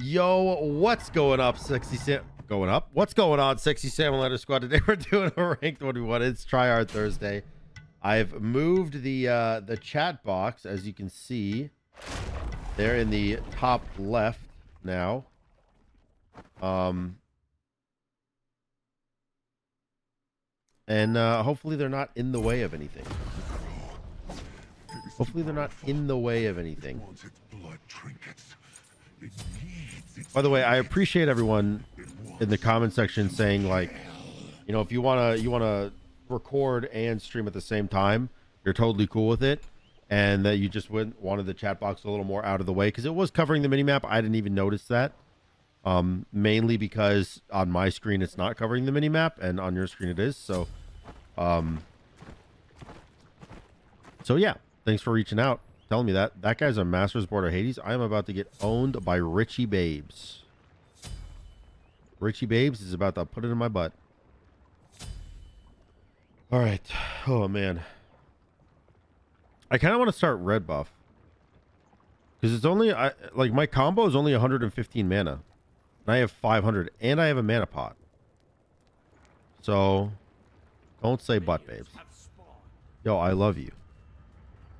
Yo, what's going up, sexy Sam? Going up? What's going on, sexy Sam and Letter Squad? Today we're doing a ranked 1v1. It's Tryhard Thursday. I've moved the chat box, as you can see. They're in the top left now. And hopefully they're not in the way of anything. Hopefully they're not in the way of anything. By the way, I appreciate everyone in the comment section saying, like, you know, if you wanna record and stream at the same time, you're totally cool with it, and that you just wanted the chat box a little more out of the way because it was covering the minimap. I didn't even notice that, mainly because on my screen it's not covering the minimap and on your screen it is. So, so yeah, thanks for reaching out. Telling me that. That guy's a Master's Board of Hades. I am about to get owned by Richie Babes. Richie Babes is about to put it in my butt. All right. Oh, man. I kind of want to start red buff. Because it's only... like, my combo is only 115 mana. And I have 500. And I have a mana pot. So, don't say butt, babes. Yo, I love you.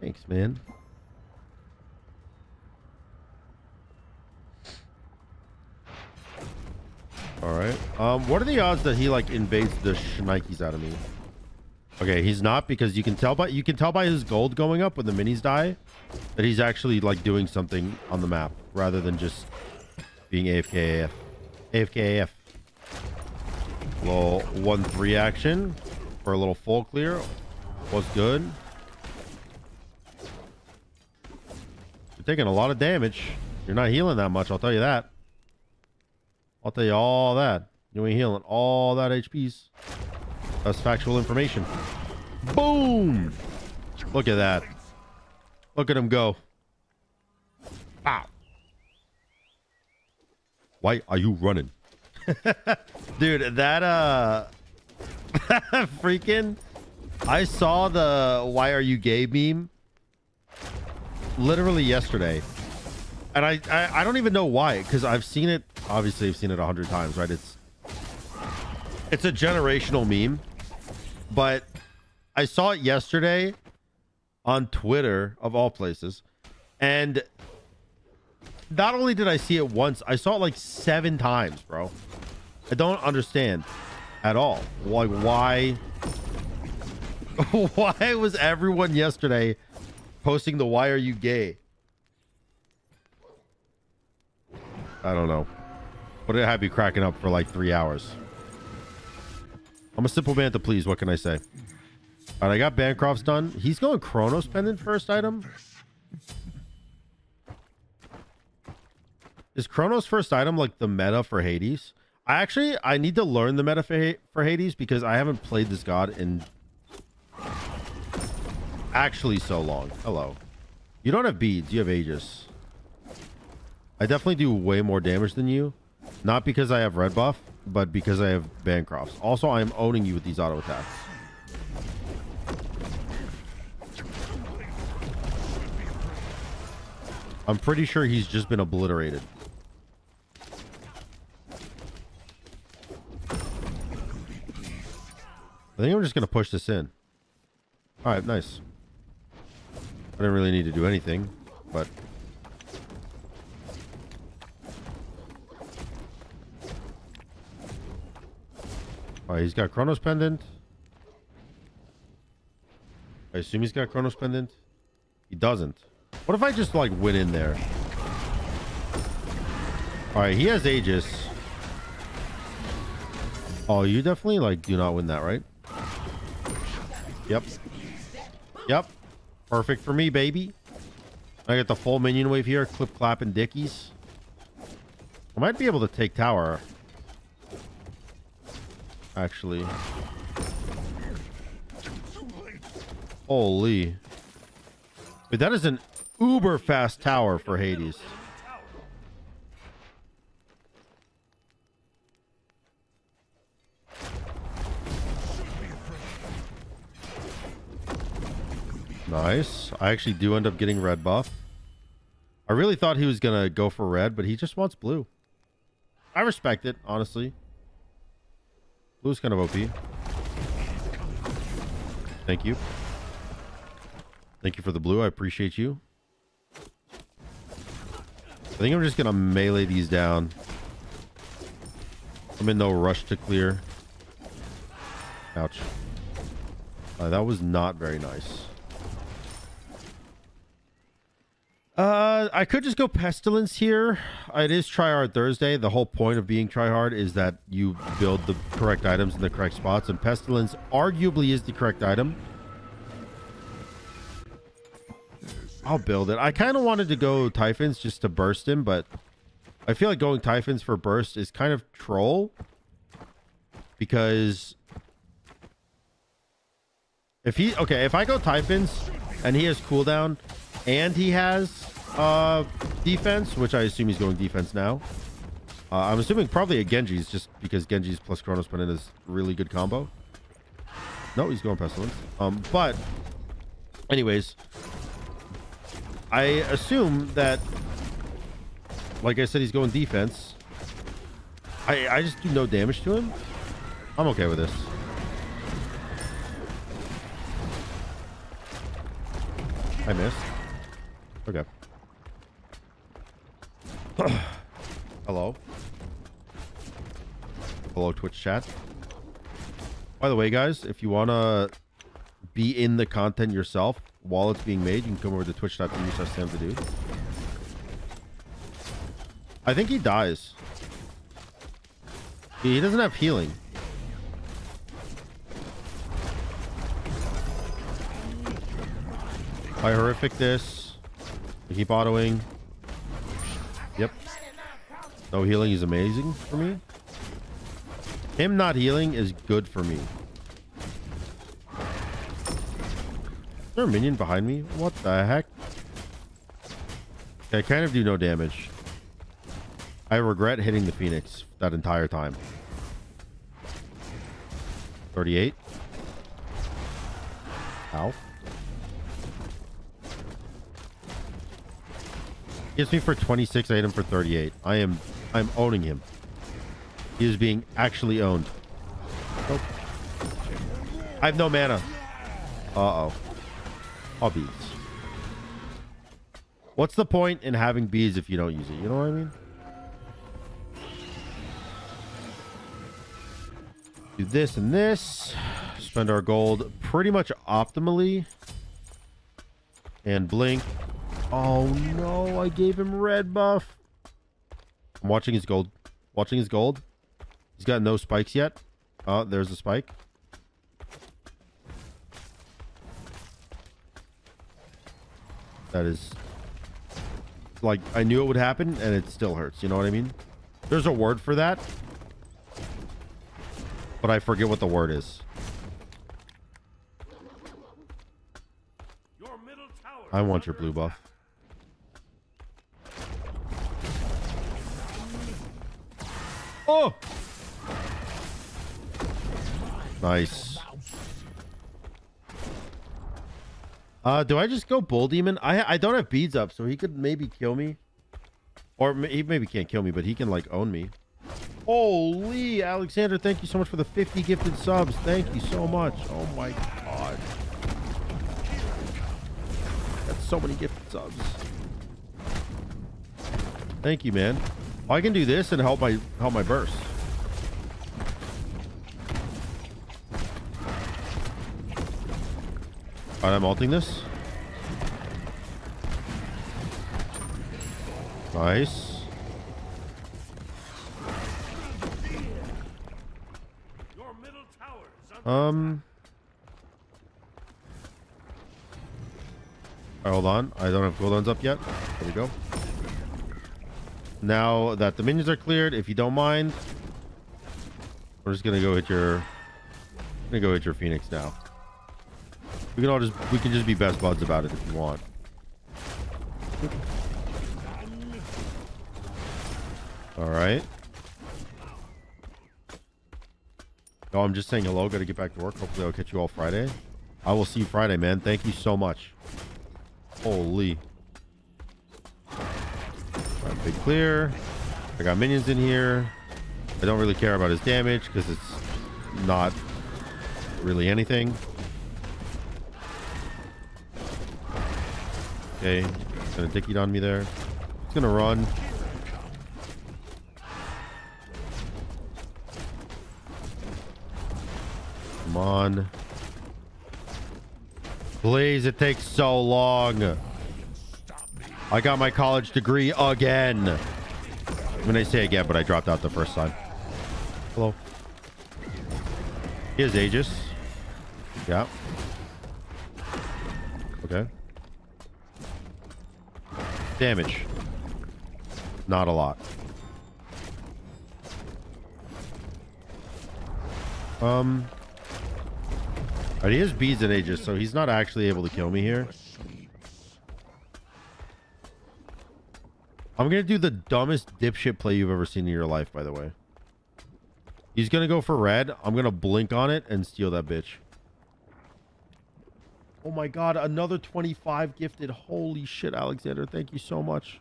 Thanks, man. All right. What are the odds that he like invades the shnikes out of me? Okay, he's not, because you can tell by his gold going up when the minis die that he's actually like doing something on the map rather than just being AFK. AFK. Little 1-3 action for a little full clear. Was good. You're taking a lot of damage. You're not healing that much. I'll tell you that. I'll tell you all that. You ain't healing all that HPs. That's factual information. Boom! Look at that. Look at him go. Ow. Why are you running? Dude, that, freaking... I saw the why are you gay meme literally yesterday. And I don't even know why, because I've seen it. Obviously, I've seen it 100 times, right? It's a generational meme, but I saw it yesterday on Twitter, of all places. And not only did I see it once, I saw it like 7 times, bro. I don't understand at all. Like, why was everyone yesterday posting the why are you gay? I don't know, but it had me cracking up for like 3 hours. I'm a simple man to please. What can I say? All right, I got Bancroft's done. He's going Chronos Pendant first item. Is Chronos first item like the meta for Hades? I need to learn the meta for Hades, because I haven't played this god in actually so long. Hello. You don't have beads. You have Aegis. I definitely do way more damage than you. Not because I have red buff, but because I have Bancroft's. Also, I am owning you with these auto attacks. I'm pretty sure he's just been obliterated. I think I'm just going to push this in. All right, nice. I didn't really need to do anything, but... All right, he's got Chronos Pendant. I assume he's got Chronos Pendant. He doesn't. What if I just, like, went in there? All right, he has Aegis. Oh, you definitely, like, do not win that, right? Yep. Yep. Perfect for me, baby. I got the full minion wave here. Clip, clap, and dickies. I might be able to take tower. Actually, holy, but that is an uber fast tower for Hades. Nice. I actually do end up getting red buff. I really thought he was going to go for red, but he just wants blue. I respect it, honestly. Blue's kind of OP. Thank you. Thank you for the blue. I appreciate you. I think I'm just going to melee these down. I'm in no rush to clear. Ouch. That was not very nice. I could just go Pestilence here. It is Tryhard Thursday. The whole point of being Tryhard is that you build the correct items in the correct spots, and Pestilence arguably is the correct item. I'll build it. I kind of wanted to go Typhons just to burst him, but I feel like going Typhons for burst is kind of troll, because if he... Okay, if I go Typhons and he has cooldown and he has defense, which I assume he's going defense now. I'm assuming probably a Genji's, just because Genji's plus Chronos Pendant is a really good combo. No, he's going Pestilence. But anyways, I assume that, like I said, he's going defense. I just do no damage to him. I'm okay with this. I missed. Okay. Hello. Hello, Twitch chat. By the way, guys, if you want to be in the content yourself while it's being made, you can come over to twitch.tv/samtodo. I think he dies. He doesn't have healing. I horrific this. I keep autoing. Yep. No healing is amazing for me. Him not healing is good for me. Is there a minion behind me? What the heck? I kind of do no damage. I regret hitting the Phoenix that entire time. 38. Ow. Hits me for 26. I hit him for 38. I'm owning him. He is being actually owned. Nope. I have no mana. Uh-oh. I'll beads. What's the point in having beads if you don't use it? You know what I mean? Do this and this. Spend our gold pretty much optimally. And blink. Oh no, I gave him red buff. I'm watching his gold. Watching his gold. He's got no spikes yet. Oh, there's a spike. That is... like, I knew it would happen and it still hurts. You know what I mean? There's a word for that, but I forget what the word is. I want your blue buff. Oh! Nice. Do I just go Bull Demon? I don't have beads up, so he could maybe kill me. Or he maybe can't kill me, but he can, like, own me. Holy, Alexander, thank you so much for the 50 gifted subs. Thank you so much. Oh, my God. That's so many gifted subs. Thank you, man. I can do this and help my burst. Alright, I'm ulting this. Nice. Your middle tower is under Alright, hold on. I don't have cooldowns up yet. There we go. Now that the minions are cleared, if you don't mind, we're just gonna go hit your... gonna go hit your Phoenix now. We can all just... we can just be best buds about it if you want. All right. No, I'm just saying hello. Gotta get back to work. Hopefully I'll catch you all Friday. I will see you Friday, man. Thank you so much. Holy. Big clear. I got minions in here. I don't really care about his damage because it's not really anything. Okay, he's gonna dick eat on me there. He's gonna run. Come on. Please, it takes so long. I got my college degree again. When I say again, but I dropped out the first time. Hello. Here's Aegis. Yeah. Okay. Damage. Not a lot. Alright, he has beads in Aegis, so he's not actually able to kill me here. I'm gonna do the dumbest dipshit play you've ever seen in your life, by the way. He's gonna go for red. I'm gonna blink on it and steal that bitch. Oh my god, another 25 gifted. Holy shit, Alexander, thank you so much.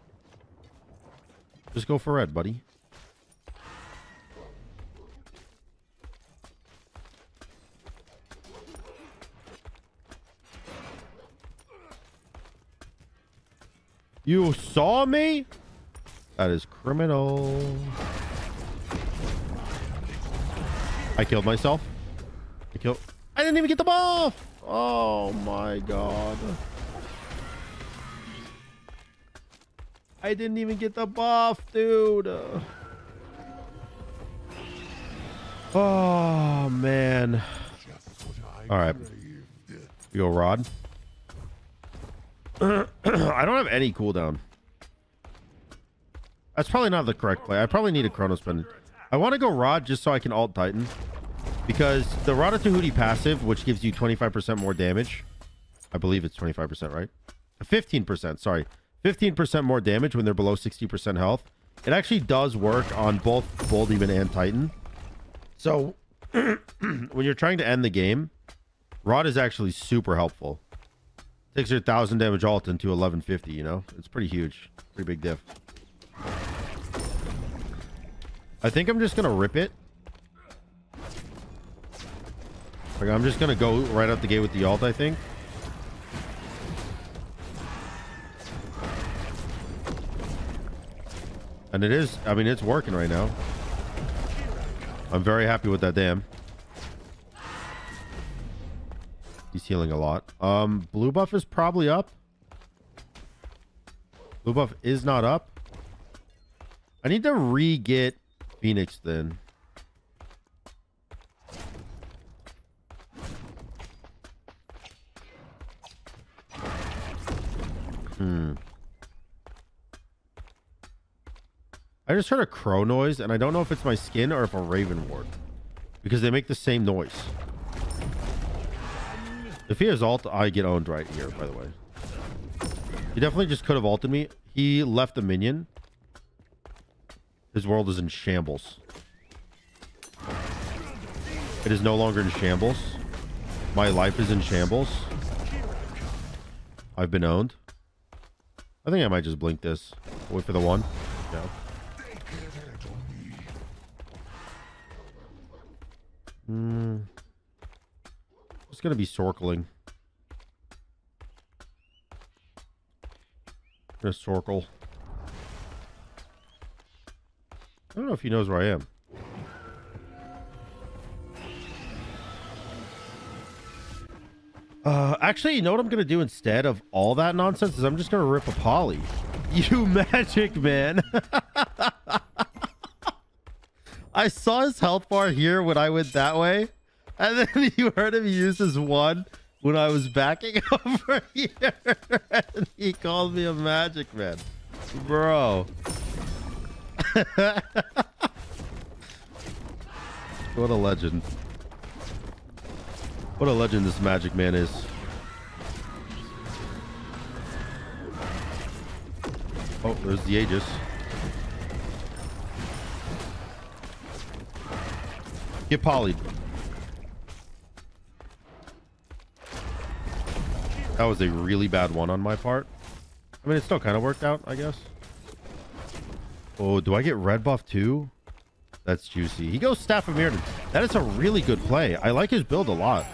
Just go for red, buddy. You saw me? That is criminal. I killed myself. I didn't even get the buff. Oh my god. I didn't even get the buff, dude. Oh man. All right. You go, Rod. I don't have any cooldown. That's probably not the correct play. I probably need a Chronos Pendant. I want to go Rod just so I can alt Titan, because the Rod of Tahuti passive, which gives you 25% more damage, I believe it's 25%, right? 15%, sorry. 15% more damage when they're below 60% health. It actually does work on both Bull Demon and Titan. So when you're trying to end the game, Rod is actually super helpful. Takes your 1,000 damage ult into 1150, you know? It's pretty huge. Pretty big diff. I think I'm just going to rip it. Like, I'm just going to go right out the gate with the ult, I think. And it is, I mean, it's working right now. I'm very happy with that damn. He's healing a lot. Blue buff is probably up. Blue buff is not up. I need to re-get Phoenix then. I just heard a crow noise, and I don't know if it's my skin or if a raven ward, because they make the same noise. If he has ult, I get owned right here, by the way. He definitely just could have ulted me. He left the minion. His world is in shambles. It is no longer in shambles. My life is in shambles. I've been owned. I think I might just blink this. Wait for the one. No. It's gonna be circling. I'm gonna circle. I don't know if he knows where I am. Actually, you know what I'm gonna do instead of all that nonsense is I'm just gonna rip a poly. You magic man. I saw his health bar here when I went that way. And then you heard him use his one when I was backing over here. And he called me a magic man. Bro. What a legend. What a legend this magic man is. Oh, there's the Aegis. Get polyed. That was a really bad one on my part. I mean, it still kind of worked out, I guess. Oh, do I get red buff too? That's juicy. He goes Staff of Mirrodin. That is a really good play. I like his build a lot.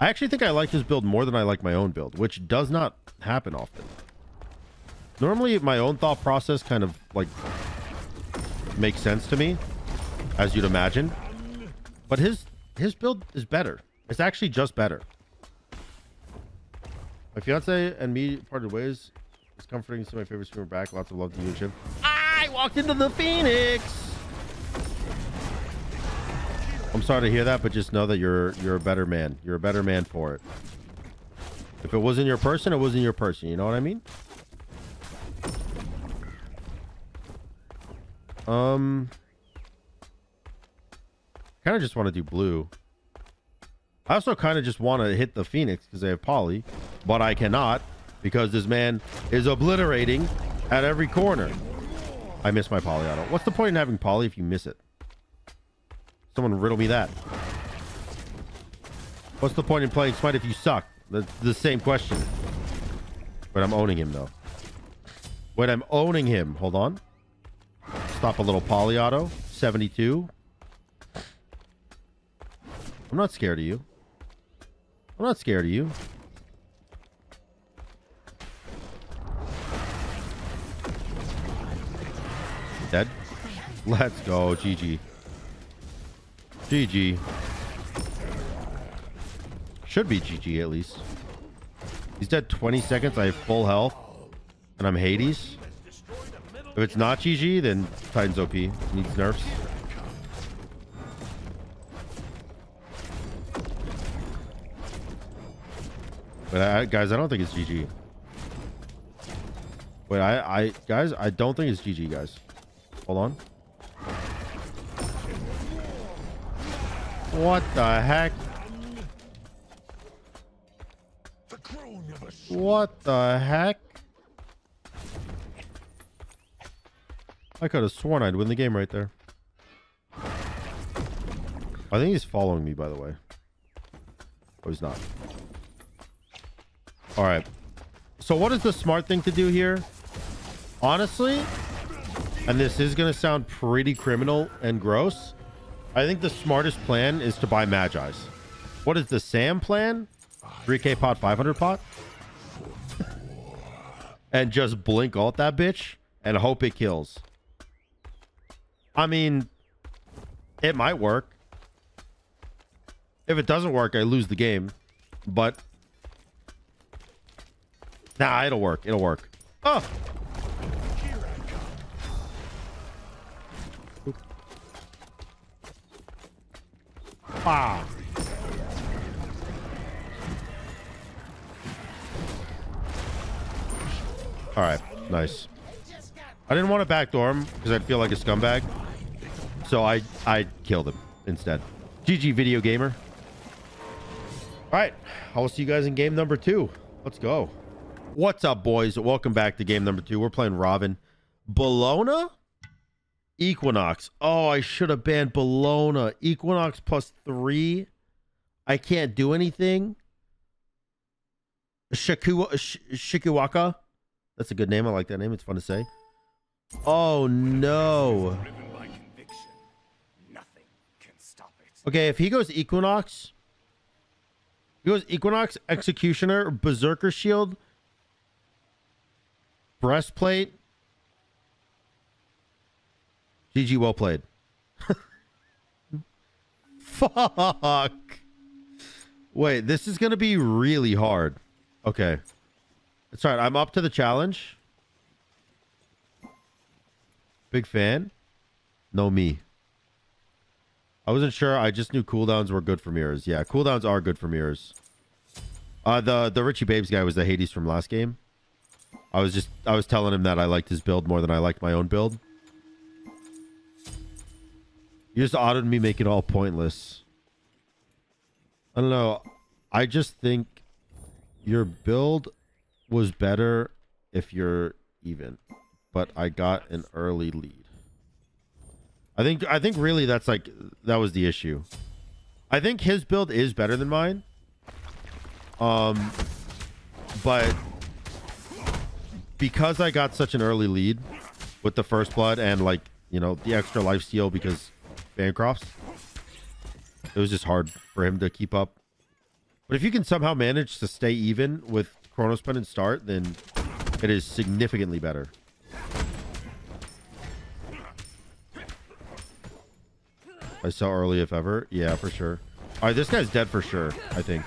I actually think I like his build more than I like my own build, which does not happen often. Normally, my own thought process kind of, like, makes sense to me, as you'd imagine. But his build is better. It's actually just better. My fiance and me parted ways. It's comforting to see my favorite streamer back. Lots of love to you, Chip. I walked into the Phoenix. I'm sorry to hear that, but just know that you're a better man. You're a better man for it. If it wasn't your person, it wasn't your person. You know what I mean? Kind of just want to do blue. I also kind of just want to hit the Phoenix because they have poly, but I cannot because this man is obliterating at every corner. I miss my poly auto. What's the point in having poly if you miss it? Someone riddle me that. What's the point in playing Smite if you suck? That's the same question. But I'm owning him though. Wait, I'm owning him. Hold on. Stop a little poly auto. 72. I'm not scared of you. I'm not scared of you. Dead. Let's go. GG. GG. Should be GG at least. He's dead 20 seconds. I have full health. And I'm Hades. If it's not GG, then Titan's OP. Needs nerfs. But guys, I don't think it's GG. Wait, guys, I don't think it's GG, guys. Hold on. What the heck? What the heck? I could have sworn I'd win the game right there. I think he's following me, by the way. Oh, he's not. All right. So what is the smart thing to do here? Honestly, and this is going to sound pretty criminal and gross, I think the smartest plan is to buy Magi's. What is the Sam plan? 3k pot, 500 pot? And just blink ult that bitch and hope it kills. I mean, it might work. If it doesn't work, I lose the game. But, nah, it'll work. It'll work. Oh! Ah. All right, nice. I didn't want to backdoor him because I'd feel like a scumbag, so I killed him instead. GG, video gamer. All right, I will see you guys in game number 2. Let's go. What's up, boys? Welcome back to game number 2. We're playing Robin. Bellona? Equinox. Oh, I should have banned Bellona. Equinox plus 3. I can't do anything. Shikiwaka. That's a good name. I like that name. It's fun to say. Oh, no. Okay, if he goes Equinox. He goes Equinox, Executioner, Berserker Shield, Breastplate. GG, well played. Fuck. Wait, this is going to be really hard. Okay. It's all right. I'm up to the challenge. Big fan. No me. I wasn't sure. I just knew cooldowns were good for mirrors. Yeah, cooldowns are good for mirrors. The Richie Babes guy was the Hades from last game. I was telling him that I liked his build more than I liked my own build. You just autoed me, make it all pointless. I don't know. I just think your build was better if you're even, but I got an early lead. I think really that's like, that was the issue. I think his build is better than mine. But because I got such an early lead, with the first blood and, like, you know, the extra life steal because Bancroft's. It was just hard for him to keep up. But if you can somehow manage to stay even with Chronos Pendant start, then it is significantly better. I saw early if ever. Yeah, for sure. All right, this guy's dead for sure, I think.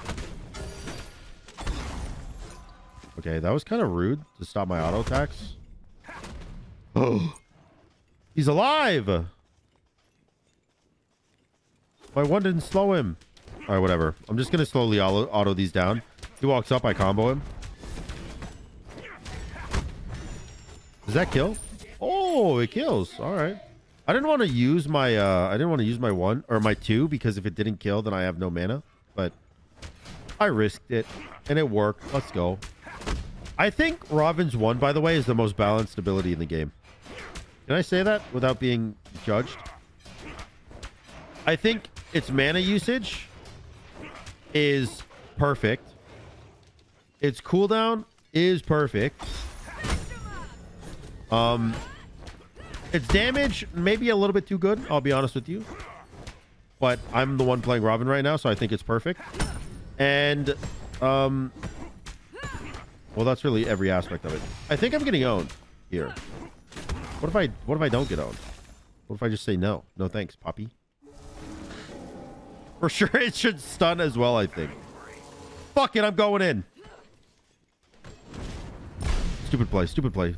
Okay, that was kind of rude to stop my auto attacks. Oh, he's alive. My one didn't slow him. All right, whatever. I'm just gonna slowly auto these down. He walks up, I combo him. Does that kill? Oh, it kills. All right. I didn't want to use my one or my two, because if it didn't kill, then I have no mana. But I risked it and it worked. Let's go. I think Robin's one, by the way, is the most balanced ability in the game. Can I say that without being judged? I think its mana usage is perfect. Its cooldown is perfect. Its damage, maybe a little bit too good, I'll be honest with you. But I'm the one playing Robin right now, so I think it's perfect. And, well, that's really every aspect of it. I think I'm getting owned here. What if I don't get owned? What if I just say no? No thanks, Poppy. For sure, it should stun as well, I think. Fuck it, I'm going in. Stupid play,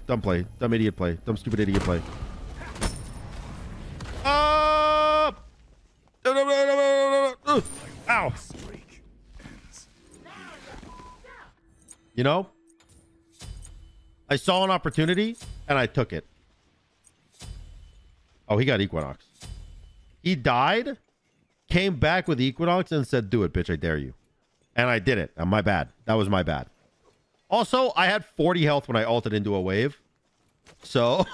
dumb stupid idiot play. Ow. You know, I saw an opportunity and I took it. Oh, he got Equinox. He died, came back with Equinox and said, do it, bitch, I dare you. And I did it. And my bad. That was my bad. Also, I had 40 health when I ulted into a wave. So,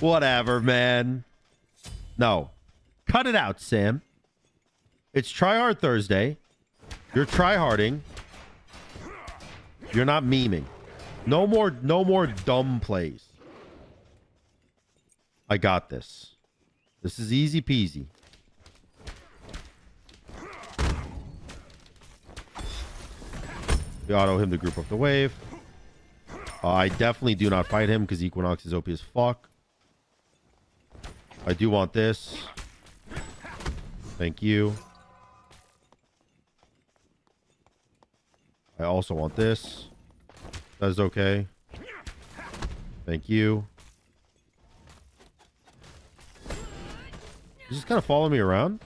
whatever, man. No. Cut it out, Sam. It's Try Hard Thursday. You're tryharding. You're not memeing. No more dumb plays. I got this. This is easy peasy. We auto him to group up the wave. I definitely do not fight him because Equinox is OP as fuck. I do want this. Thank you. I also want this. That is okay. Thank you. He's just kind of following me around.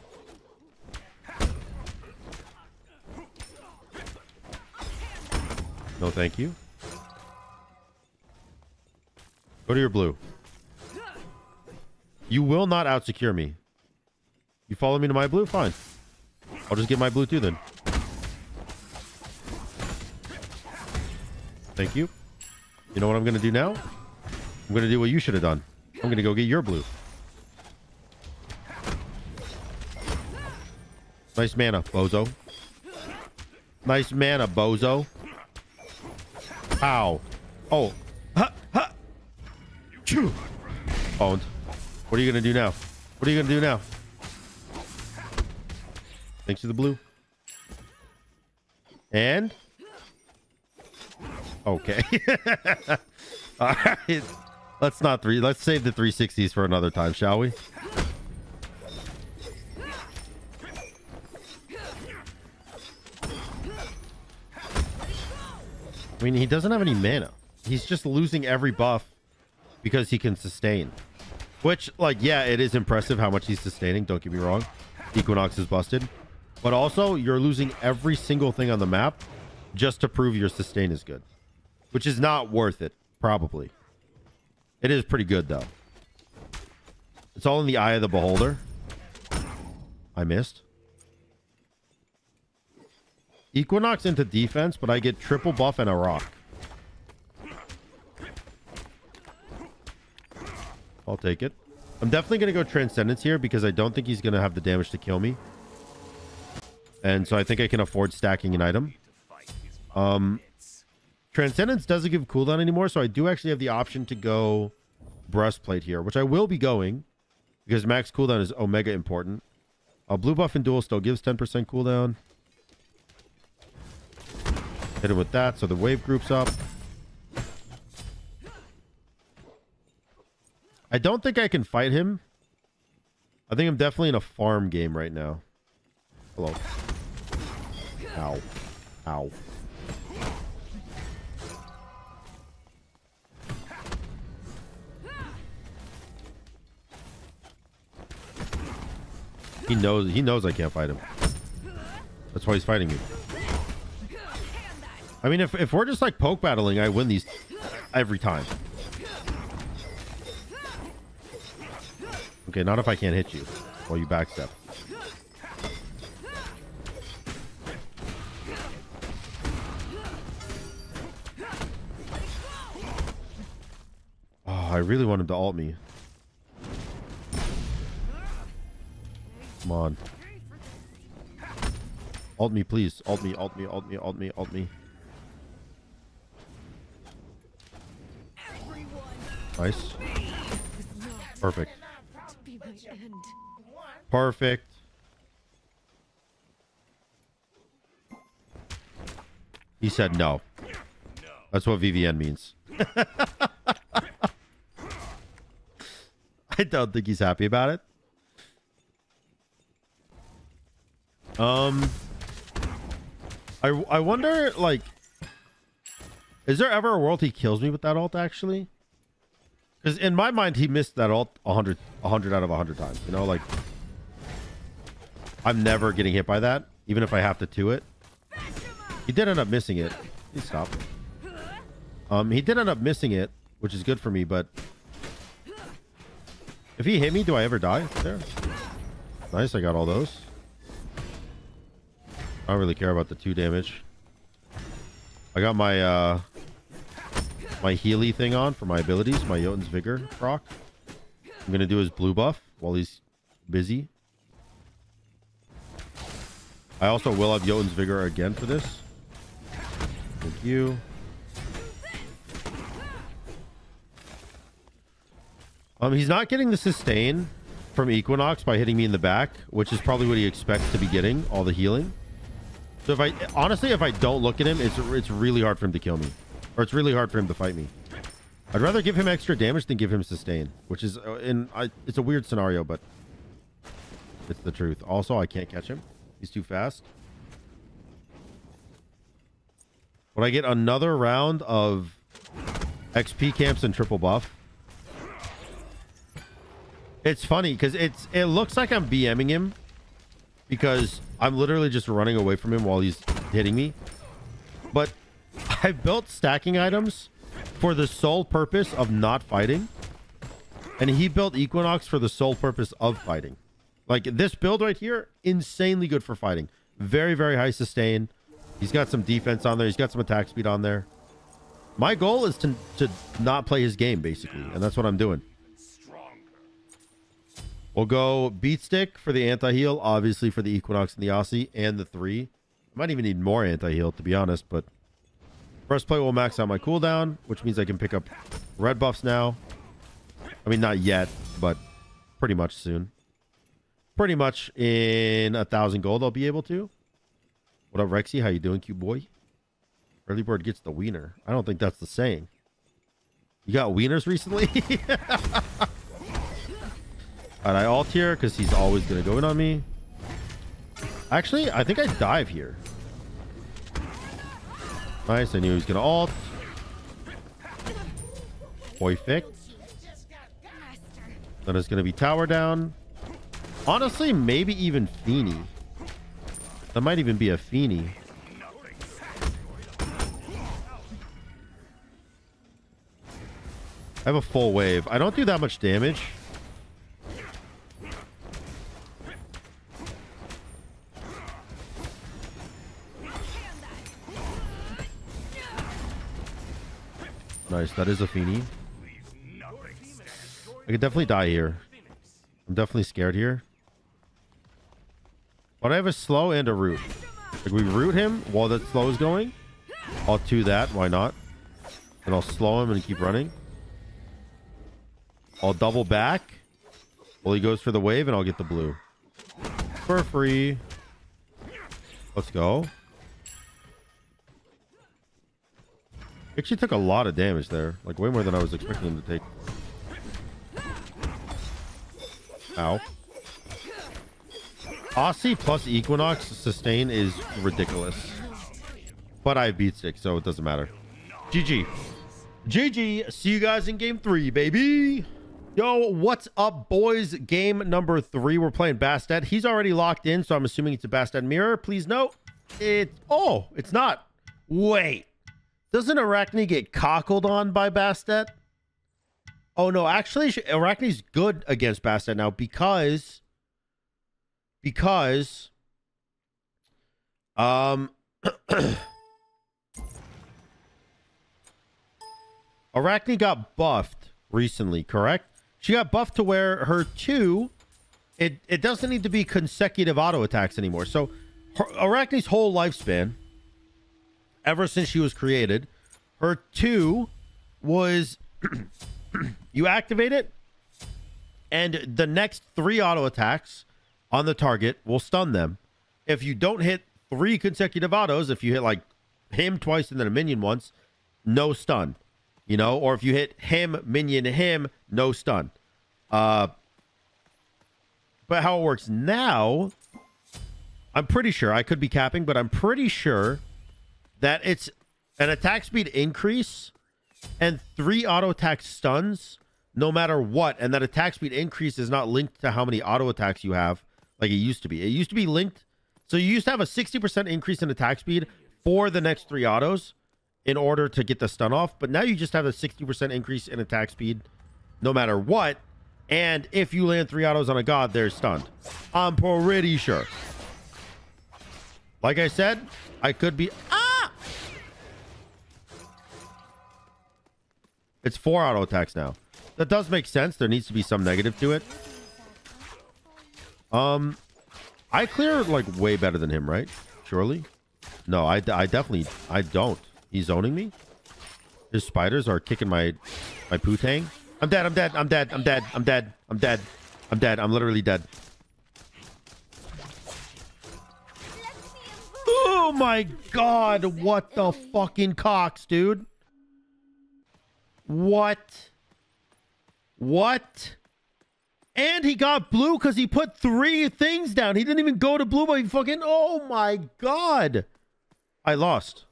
No, thank you. Go to your blue. You will not out-secure me. You follow me to my blue? Fine. I'll just get my blue too then. Thank you. You know what I'm going to do now? I'm going to do what you should have done. I'm going to go get your blue. Nice mana, bozo. Nice mana, bozo. Ow. Oh. Ha, ha. Choo. Owned. What are you going to do now? What are you going to do now? Thanks to the blue. And... okay. All right. Let's not three. Let's save the 360s for another time, shall we? I mean, he doesn't have any mana. He's just losing every buff because he can sustain. Which, like, yeah, it is impressive how much he's sustaining. Don't get me wrong. Equinox is busted. But also, you're losing every single thing on the map just to prove your sustain is good. Which is not worth it, probably. It is pretty good, though. It's all in the eye of the beholder. I missed. Equinox into defense, but I get triple buff and a rock. I'll take it. I'm definitely going to go Transcendence here because I don't think he's going to have the damage to kill me. And so I think I can afford stacking an item. Transcendence doesn't give cooldown anymore, so I do actually have the option to go Breastplate here, which I will be going because max cooldown is omega important. Blue buff and duel still gives 10% cooldown. Hit him with that, so the wave groups up. I don't think I can fight him. I think I'm definitely in a farm game right now. Hello. Ow. Ow. He knows I can't fight him. That's why he's fighting me. I mean, if we're just like poke battling, I win these every time. Okay, not if I can't hit you while you backstep. Oh, I really want him to ult me. Come on. Ult me, please. Ult me, ult me, ult me, ult me, ult me. Nice. Perfect. Perfect. He said no. That's what VVN means. I don't think he's happy about it. I wonder, like, is there ever a world he kills me with that ult, actually? Because in my mind, he missed that ult 100 out of 100 times. You know, like, I'm never getting hit by that, even if I have to do it. He did end up missing it. Please stop. He did end up missing it, which is good for me, but if he hit me, do I ever die? There. Nice, I got all those. I don't really care about the 2 damage. I got my my Healy thing on for my abilities, my Jotun's Vigor proc. I'm gonna do his blue buff while he's busy. I also will have Jotun's Vigor again for this. Thank you. He's not getting the sustain from Equinox by hitting me in the back, which is probably what he expects to be getting, all the healing. So if I honestly, if I don't look at him, it's really hard for him to kill me, or it's really hard for him to fight me. I'd rather give him extra damage than give him sustain, which is it's a weird scenario, but it's the truth. Also, I can't catch him. He's too fast. Would I get another round of XP camps and triple buff? It's funny because it looks like I'm BMing him because I'm literally just running away from him while he's hitting me. But I built stacking items for the sole purpose of not fighting. And he built Equinox for the sole purpose of fighting. Like this build right here, insanely good for fighting. Very, very high sustain. He's got some defense on there. He's got some attack speed on there. My goal is to not play his game, basically. And that's what I'm doing. We'll go Beatstick for the anti-heal, obviously for the Equinox and the Aussie, and the 3. I might even need more anti-heal, to be honest, but... Breastplate will max out my cooldown, which means I can pick up red buffs now. I mean, not yet, but pretty much soon. Pretty much in 1,000 gold, I'll be able to. What up, Rexy? How you doing, cute boy? Early bird gets the wiener. I don't think that's the saying. You got wieners recently? All right, I ult here because he's always going to go in on me. Actually, I think I dive here. Nice, I knew he was going to ult. Perfect. Then it's going to be tower down. Honestly, maybe even Feeny. That might even be a Feeny. I have a full wave. I don't do that much damage. Nice, that is a Feeny. I could definitely die here. I'm definitely scared here. But I have a slow and a root. Like we root him while that slow is going. I'll do that, why not? and I'll slow him and keep running. I'll double back while he goes for the wave, and I'll get the blue for free. Let's go. Actually took a lot of damage there, like way more than I was expecting him to take. Ow. Aussie plus Equinox sustain is ridiculous, but I have Beatstick, so it doesn't matter. GG. GG. See you guys in game 3, baby. Yo, what's up, boys? Game number 3. We're playing Bastet. He's already locked in, so I'm assuming it's a Bastet mirror. Please note, it's... Oh, it's not. Wait. Doesn't Arachne get cockled on by Bastet? Oh, no. Actually, Arachne's good against Bastet now because... Arachne got buffed recently, correct? She got buffed to where her 2, it doesn't need to be consecutive auto attacks anymore. So Arachne's whole lifespan, ever since she was created, her 2 was you activate it and the next 3 auto attacks on the target will stun them. If you don't hit 3 consecutive autos, if you hit like him twice and then a minion once, no stun. You know, or if you hit him, minion, him, no stun. But how it works now, I'm pretty sure, I could be capping, but I'm pretty sure that it's an attack speed increase and 3 auto attack stuns no matter what. And that attack speed increase is not linked to how many auto attacks you have like it used to be. It used to be linked. So you used to have a 60% increase in attack speed for the next 3 autos in order to get the stun off, but now you just have a 60% increase in attack speed no matter what, and if you land 3 autos on a god, they're stunned. I'm pretty sure. Like I said, I could be... Ah! It's 4 auto attacks now. That does make sense. There needs to be some negative to it. I clear like way better than him, right? Surely? No, I definitely... I don't. He's zoning me. His spiders are kicking my poo-tang. I'm dead. I'm dead. I'm dead. I'm dead. I'm dead. I'm dead. I'm dead. I'm literally dead. Oh my god. What the fucking cocks, dude? What? What? And he got blue because he put 3 things down. He didn't even go to blue, but he fucking... Oh my god. I lost.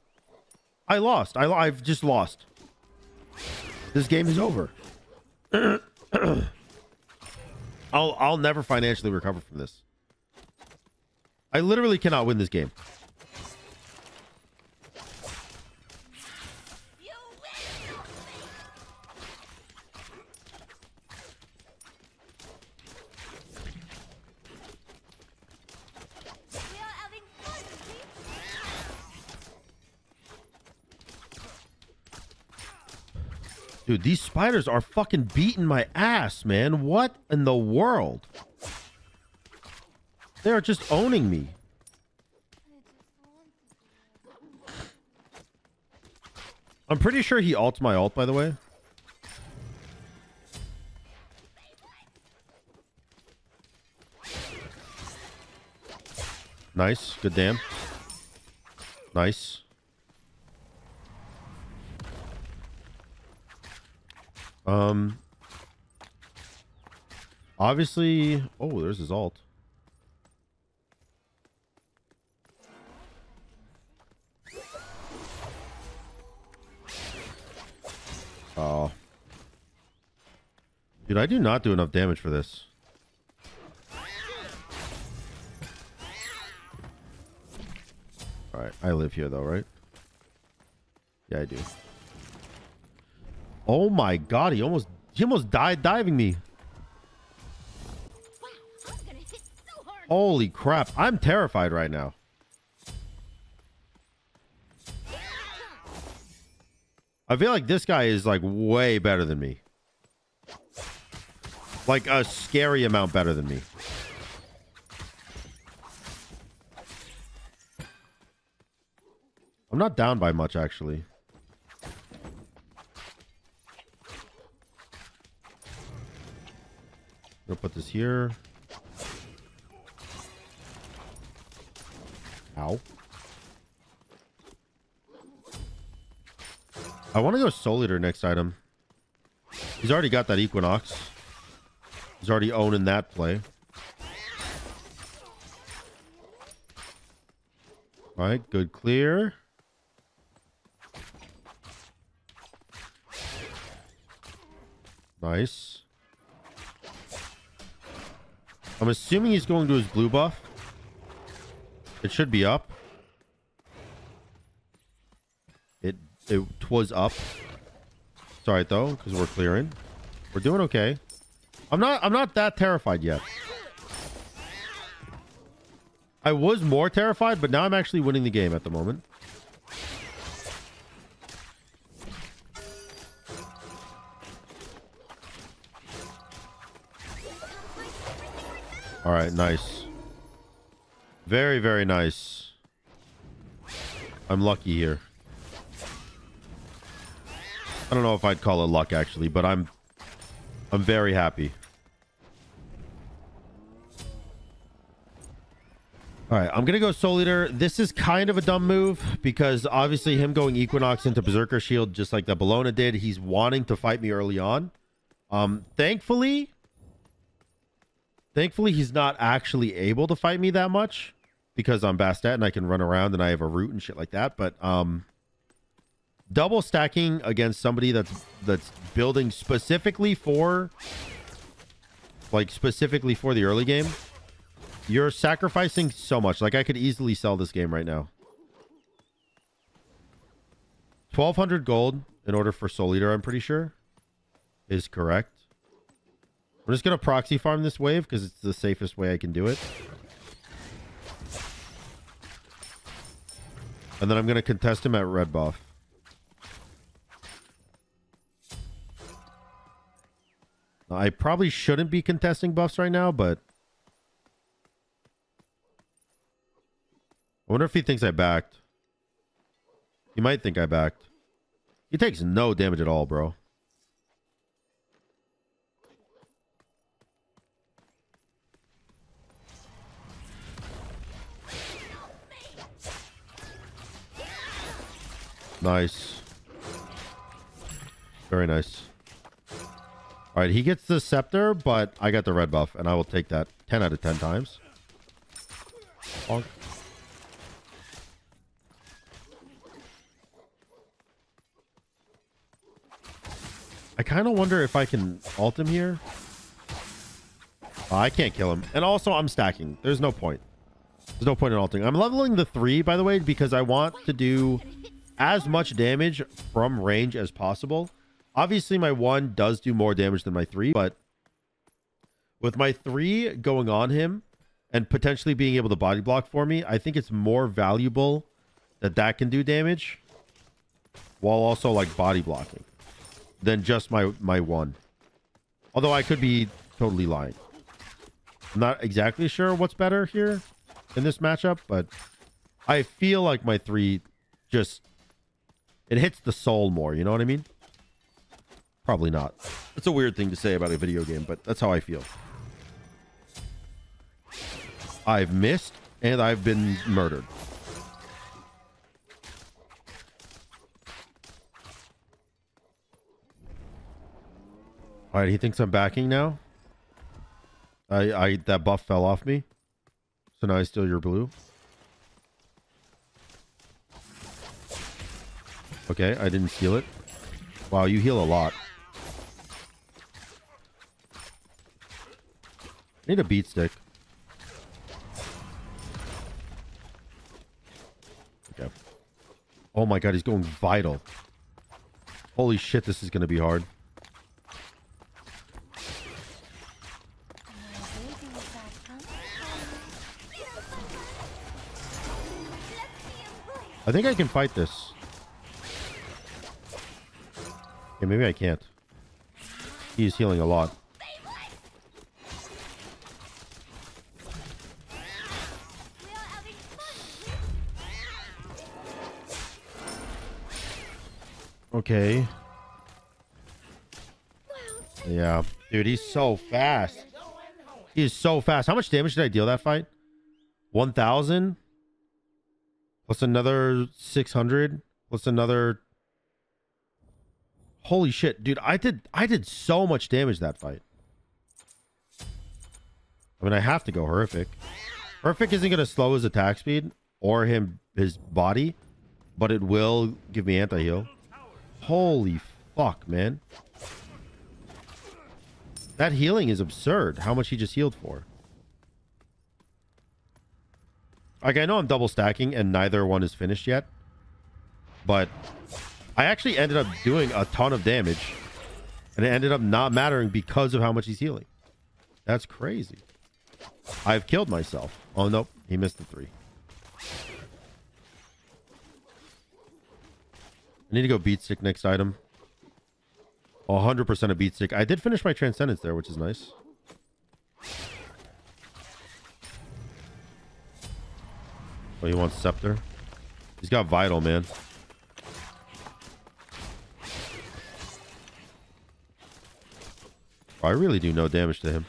I've just lost. This game is over. I'll never financially recover from this. I literally cannot win this game. Dude, these spiders are fucking beating my ass, man. What in the world? They are just owning me. I'm pretty sure he ults my ult, by the way. Nice. Good damn. Nice. Obviously, oh, there's his ult. Oh, dude, I do not do enough damage for this. All right. I live here though, right? Yeah, I do. Oh my god, he almost died diving me. Wow, I'm gonna hit so hard. Holy crap, I'm terrified right now. I feel like this guy is like way better than me. Like a scary amount better than me. I'm not down by much actually. We'll put this here. Ow. I want to go Soul Eater next item. He's already got that Equinox. He's already owning that play. All right, good clear. Nice. I'm assuming he's going to his blue buff. It should be up. It was up. It's all right though, because we're clearing. We're doing okay. I'm not that terrified yet. I was more terrified, but now I'm actually winning the game at the moment. All right, nice. Very, very nice. I'm lucky here. I don't know if I'd call it luck actually, but I'm very happy. All right, I'm gonna go Soul Eater. This is kind of a dumb move because obviously him going Equinox into Berserker Shield just like that Bellona did, he's wanting to fight me early on. Thankfully, he's not actually able to fight me that much because I'm Bastet and I can run around and I have a root and shit like that. But double stacking against somebody that's building specifically for the early game, you're sacrificing so much. Like I could easily sell this game right now. 1,200 gold in order for Soul Eater, I'm pretty sure, is correct. We're just gonna proxy farm this wave because it's the safest way I can do it, and then I'm gonna contest him at red buff. I probably shouldn't be contesting buffs right now, but I wonder if he thinks I backed. He might think I backed. He takes no damage at all, bro. Nice. Very nice. All right, he gets the scepter, but I got the red buff, and I will take that 10 out of 10 times. Bonk. I kind of wonder if I can ult him here. I can't kill him. And also, I'm stacking. There's no point. There's no point in ulting. I'm leveling the 3, by the way, because I want to do as much damage from range as possible. Obviously, my 1 does do more damage than my 3, but with my 3 going on him and potentially being able to body block for me, I think it's more valuable that that can do damage while also like body blocking than just my 1. Although I could be totally lying. I'm not exactly sure what's better here in this matchup, but I feel like my 3 just... it hits the soul more, you know what I mean? Probably not. It's a weird thing to say about a video game, but that's how I feel. I've missed, and I've been murdered. All right, he thinks I'm backing now. I that buff fell off me, so now I steal your blue. Okay, I didn't steal it. Wow, you heal a lot. I need a Beatstick. Okay. Oh my god, he's going Vital. Holy shit, this is going to be hard. I think I can fight this. Yeah, maybe I can't. He's healing a lot. Okay. Yeah. Dude, he's so fast. He is so fast. How much damage did I deal that fight? 1,000? Plus another 600? Plus another... Holy shit, dude. I did so much damage that fight. I mean, I have to go Horrific. Horrific isn't going to slow his attack speed or his body, but it will give me anti-heal. Holy fuck, man. That healing is absurd. How much he just healed for. Like, I know I'm double stacking and neither one is finished yet, but I actually ended up doing a ton of damage and it ended up not mattering because of how much he's healing. That's crazy. I've killed myself. Oh, nope. He missed the 3. I need to go Beatstick next item. 100% of Beatstick. I did finish my Transcendence there, which is nice. Oh, he wants Scepter. He's got Vital, man. Oh, I really do no damage to him.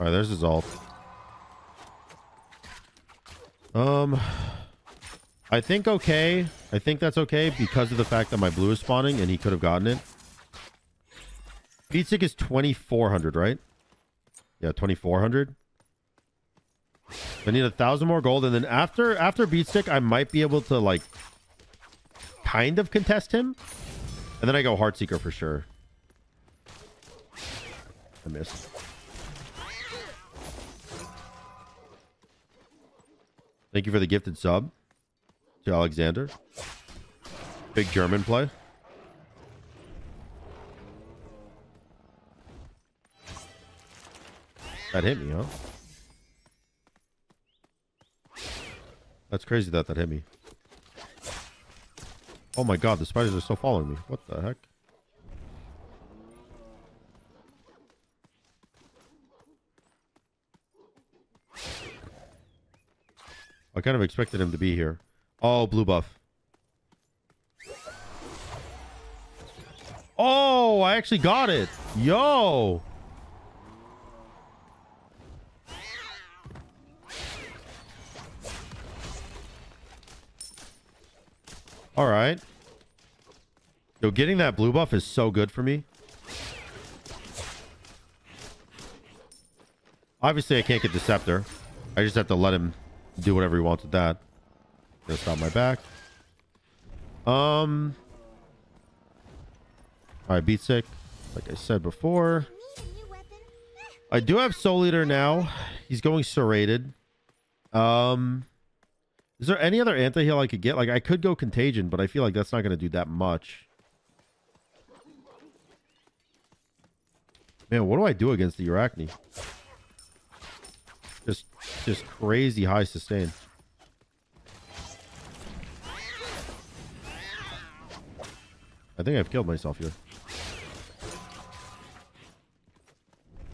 All right, there's his ult. I think okay. I think that's okay because of the fact that my blue is spawning and he could have gotten it. Beatstick is 2,400, right? Yeah, 2,400. I need 1,000 more gold, and then after Beatstick, I might be able to like kind of contest him, and then I go Heartseeker for sure. I missed. Thank you for the gifted sub to Alexander. Big German play. That hit me, huh? That's crazy that hit me. Oh my god, the spiders are still following me. What the heck? I kind of expected him to be here. Oh, blue buff. Oh, I actually got it. Yo. All right. Yo, getting that blue buff is so good for me. Obviously, I can't get the Scepter. I just have to let him... do whatever he wants with that. Gonna stop my back. Alright, Beatstick. Like I said before. I do have Soul Eater now. He's going Serrated. Is there any other anti-heal I could get? Like, I could go Contagion, but I feel like that's not gonna do that much. Man, what do I do against the Arachne? Just crazy high sustain. I think I've killed myself here.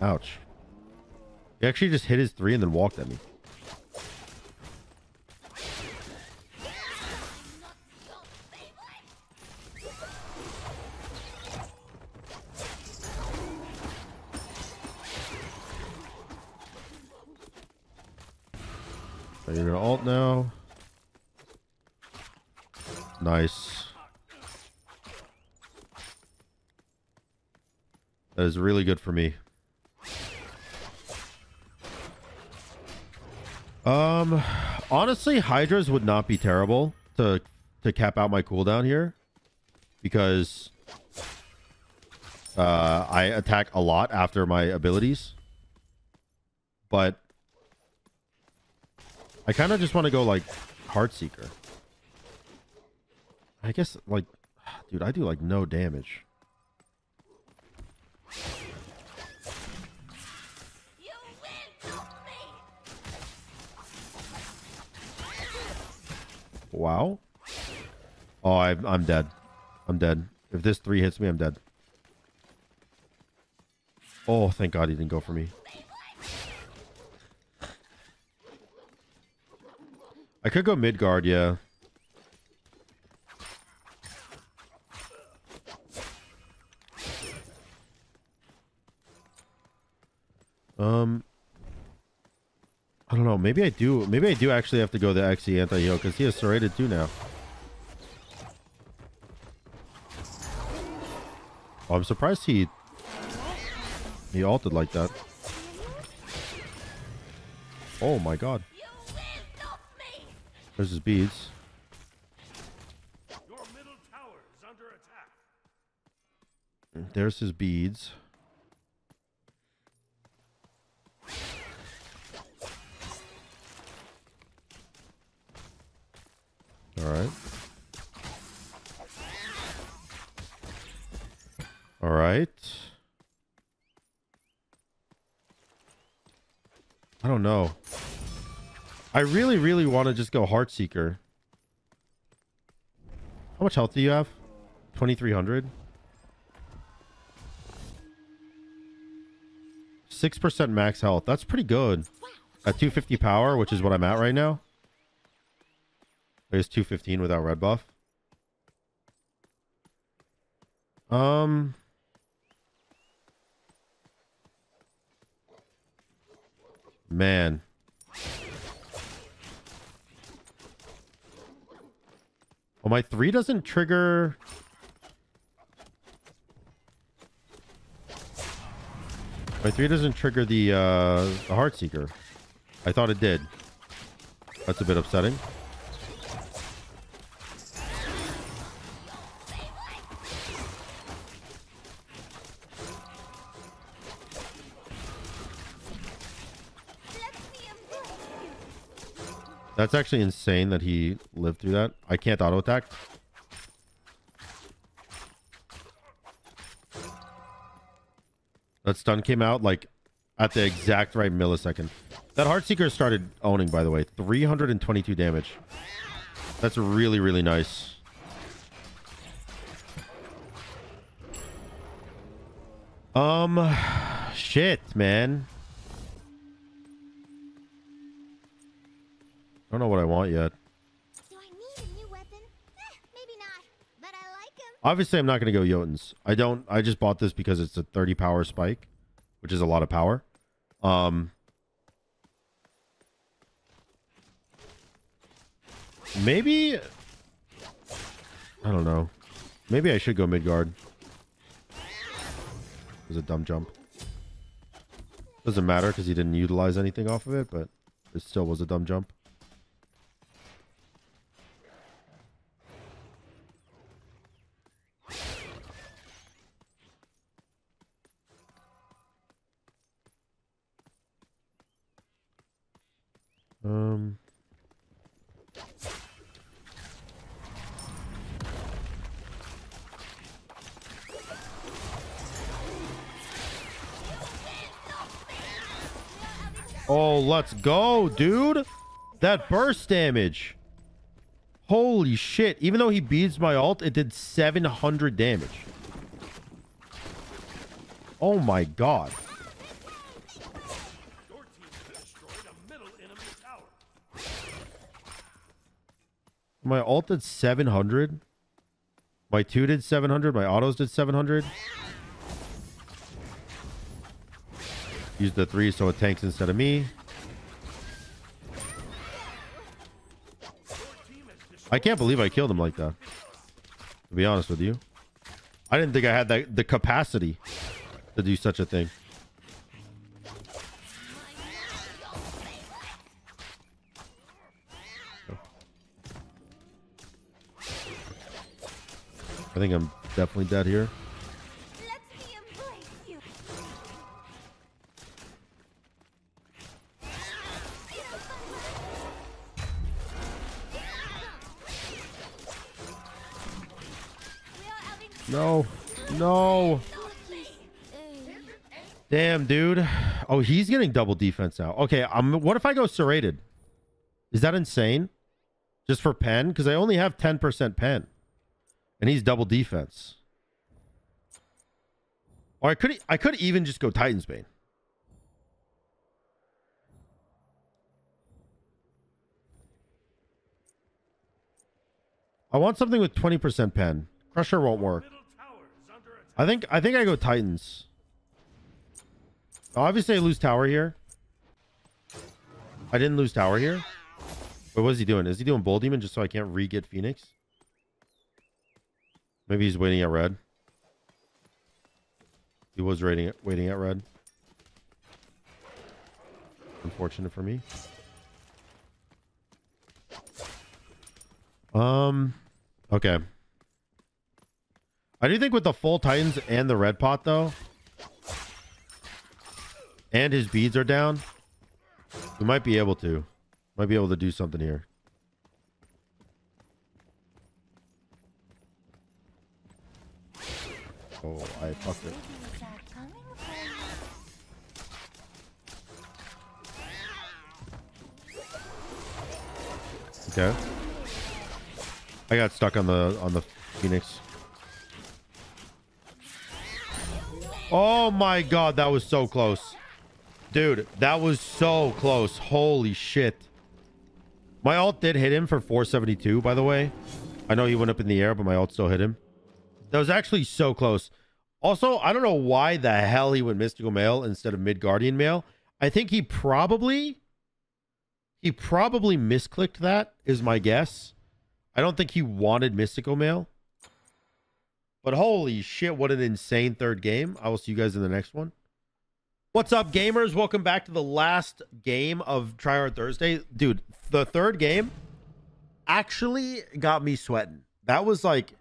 Ouch. He actually just hit his 3 and then walked at me. You're gonna ult now. Nice. That is really good for me. Honestly, Hydras would not be terrible to cap out my cooldown here, because I attack a lot after my abilities, but I kind of just want to go like Heartseeker. I guess like, dude, I do like no damage. You win, wow. Oh, I'm dead. I'm dead. If this 3 hits me, I'm dead. Oh, thank God he didn't go for me. I could go Midgard, yeah. I don't know. Maybe I do. Maybe I do actually have to go the Exi anti-heal because he has serrated too now. Oh, I'm surprised he ulted like that. Oh my god. There's his beads. Your middle tower is under attack. There's his beads. Alright. Alright. I don't know. I really, really want to just go Heartseeker. How much health do you have? 2,300? 6% max health. That's pretty good. At 250 power, which is what I'm at right now. There's 215 without red buff. Man. Well, my 3 doesn't trigger... My 3 doesn't trigger the Heartseeker. I thought it did. That's a bit upsetting. That's actually insane that he lived through that. I can't auto attack. That stun came out like at the exact right millisecond. That Heartseeker started owning, by the way. 322 damage. That's really, really nice. Shit, man. I don't know what I want yet. Do I need a new weapon? Eh, maybe not, but I like him. Obviously, I'm not going to go Jotun's. I don't. I just bought this because it's a 30 power spike, which is a lot of power. Maybe. I don't know. Maybe I should go Midgard. It was a dumb jump. Doesn't matter because he didn't utilize anything off of it, but it still was a dumb jump. Oh, let's go, dude. That burst damage. Holy shit. Even though he beats my ult, it did 700 damage. Oh my god. My ult did 700. My 2 did 700. My autos did 700. Use the 3 so it tanks instead of me. I can't believe I killed him like that. To be honest with you. I didn't think I had the capacity to do such a thing. I think I'm definitely dead here. No, no. Damn, dude. Oh, he's getting double defense now. Okay, what if I go serrated? Is that insane? Just for pen? Because I only have 10% pen. And he's double defense. Or I could even just go Titan's Bane. I want something with 20% pen. Crusher won't work. I think I go Titans. Obviously I lose tower here. I didn't lose tower here. Wait, what is he doing? Is he doing Bull Demon just so I can't re-get Phoenix? Maybe he's waiting at red. He was waiting at red. Unfortunate for me. Okay. I do think with the full Titans and the red pot though, and his beads are down, we might be able to. Might be able to do something here. Oh, I fucked it. Okay. I got stuck on the Phoenix. Oh my god, that was so close. Dude, that was so close. Holy shit. My ult did hit him for 472, by the way. I know he went up in the air, but my ult still hit him. That was actually so close. Also, I don't know why the hell he went Mystical Mail instead of Mid-Guardian Mail. I think he probably... misclicked that, is my guess. I don't think he wanted Mystical Mail. But holy shit, what an insane third game. I will see you guys in the next one. What's up, gamers? Welcome back to the last game of Tryhard Thursday. Dude, the third game actually got me sweating. That was like...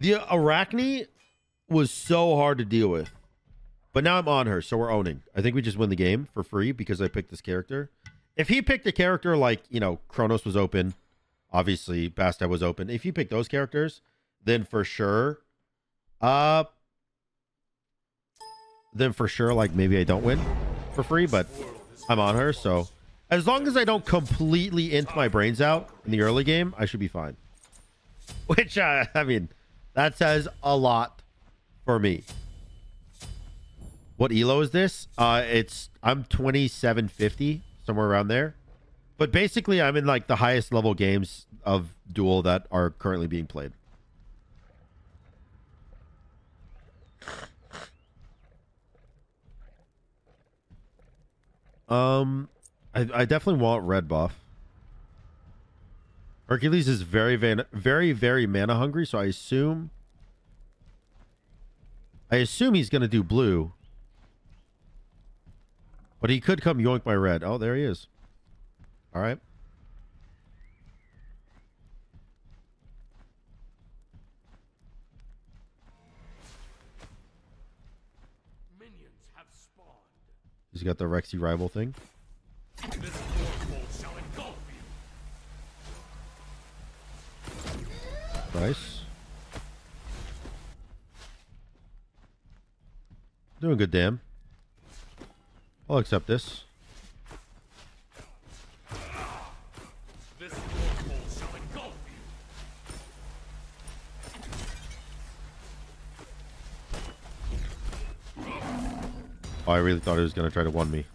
the Arachne was so hard to deal with. But now I'm on her, so we're owning. I think we just win the game for free because I picked this character. If he picked a character like, you know, Chronos was open. Obviously, Bastet was open. If he picked those characters, then for sure... then for sure, like, maybe I don't win for free, but I'm on her, so as long as I don't completely int my brains out in the early game, I should be fine. Which, I mean, that says a lot for me. What elo is this? I'm 2750, somewhere around there. But basically, I'm in, like, the highest level games of Duel that are currently being played. I definitely want red buff. Hercules is very, very mana hungry, so I assume he's gonna do blue. But he could come yoink my red. Oh, there he is. All right. He's got the Rexy rival thing. Nice. Doing good, damn. I'll accept this. Oh, I really thought he was going to try to one me.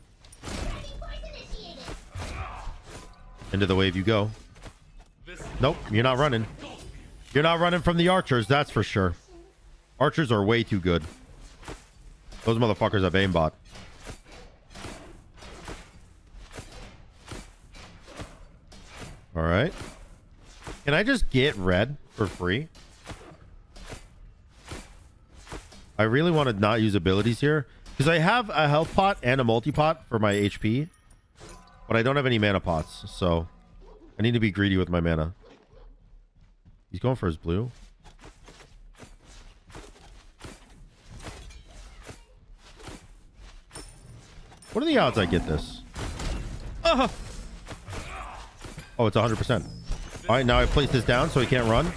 Into the wave you go. Nope, you're not running. You're not running from the archers, that's for sure. Archers are way too good. Those motherfuckers have aimbot. Alright. Can I just get red for free? I really want to not use abilities here. Because I have a health pot and a multi-pot for my HP. But I don't have any mana pots. So I need to be greedy with my mana. He's going for his blue. What are the odds I get this? Uh-huh. Oh, it's 100%. Alright, now I place this down so he can't run.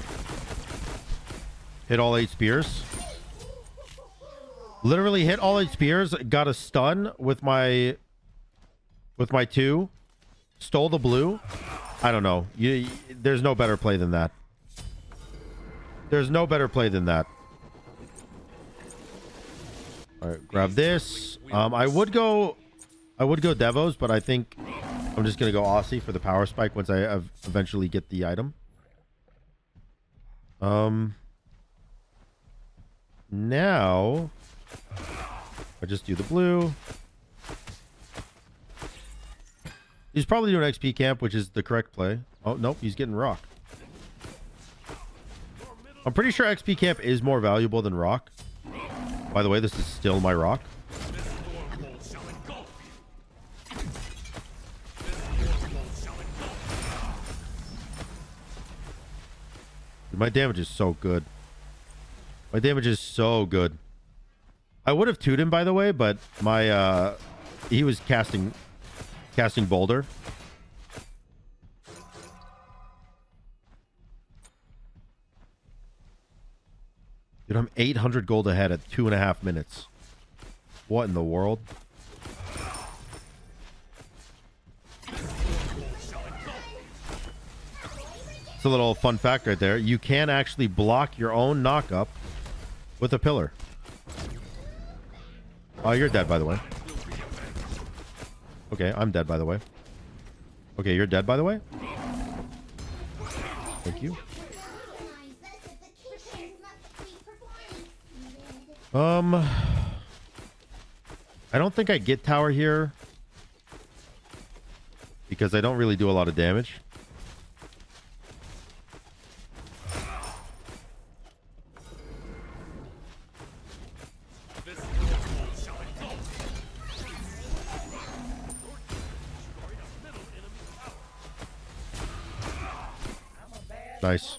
Hit all 8 spears. Literally hit all 8 spears, got a stun with my 2, stole the blue. I don't know. There's no better play than that. There's no better play than that. All right, grab this. I would go Devos, but I think I'm just gonna go Aussie for the power spike once I eventually get the item. Now. I just do the blue. He's probably doing XP camp, which is the correct play. Oh, nope. He's getting rocked. I'm pretty sure XP camp is more valuable than rock. By the way, this is still my rock. Dude, my damage is so good. My damage is so good. I would have toed him, by the way, but my he was casting boulder. Dude, I'm 800 gold ahead at 2.5 minutes. What in the world? It's a little fun fact right there. You can actually block your own knockup with a pillar. Oh, you're dead, by the way. Okay, I'm dead, by the way. Okay, you're dead, by the way. Thank you. I don't think I get tower here because I don't really do a lot of damage. Nice.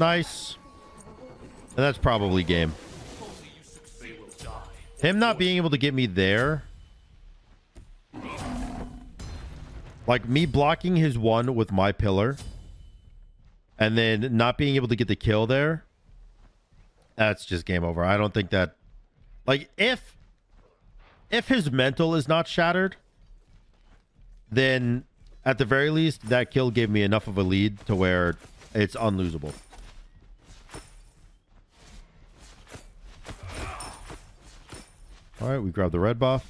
Nice. And that's probably game. Him not being able to get me there. Like me blocking his one with my pillar. And then not being able to get the kill there. That's just game over. I don't think that... Like if his mental is not shattered, then... At the very least, that kill gave me enough of a lead to where it's unlosable. All right, we grab the red buff.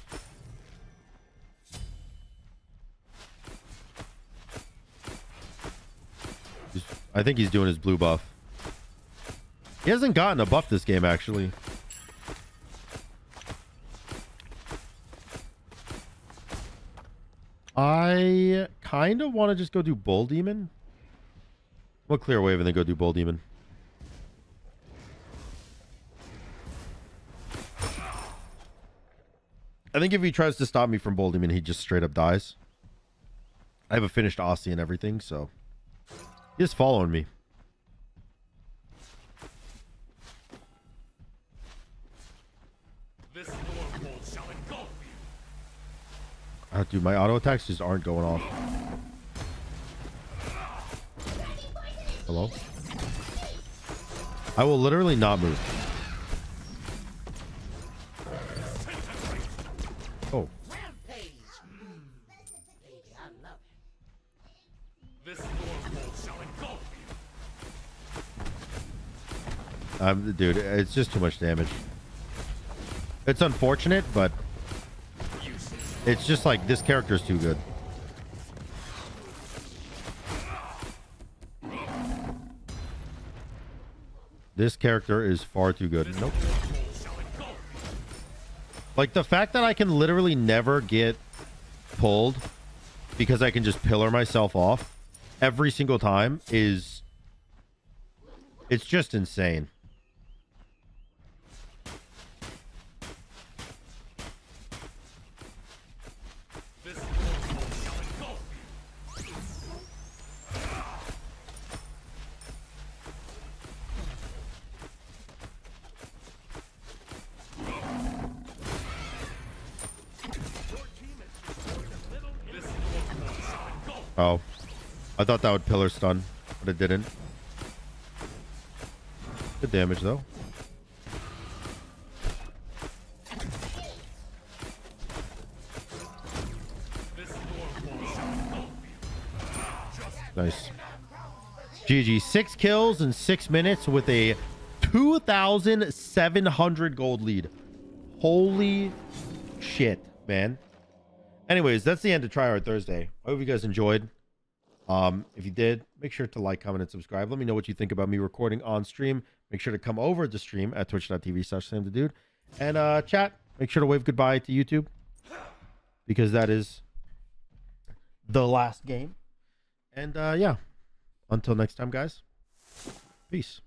I think he's doing his blue buff. He hasn't gotten a buff this game, actually. I kind of want to just go do Bull Demon. We'll clear wave and then go do Bull Demon. I think if he tries to stop me from Bull Demon, he just straight up dies. I have a finished Aussie and everything, so... He's following me. Oh, dude, my auto attacks just aren't going off. Hello? I will literally not move. Oh. Dude, it's just too much damage. It's unfortunate, but... It's just like, this character is too good. This character is far too good. Nope. Like, the fact that I can literally never get pulled because I can just pillar myself off every single time is... It's just insane. Oh, I thought that would pillar stun, but it didn't. Good damage, though. Nice. GG. 6 kills in 6 minutes with a 2,700 gold lead. Holy shit, man. Anyways, that's the end of Tryhard Thursday. I hope you guys enjoyed. If you did, make sure to like, comment, and subscribe. Let me know what you think about me recording on stream. Make sure to come over to stream at twitch.tv/SamTheDude. And chat, make sure to wave goodbye to YouTube. Because that is the last game. And yeah, until next time, guys. Peace.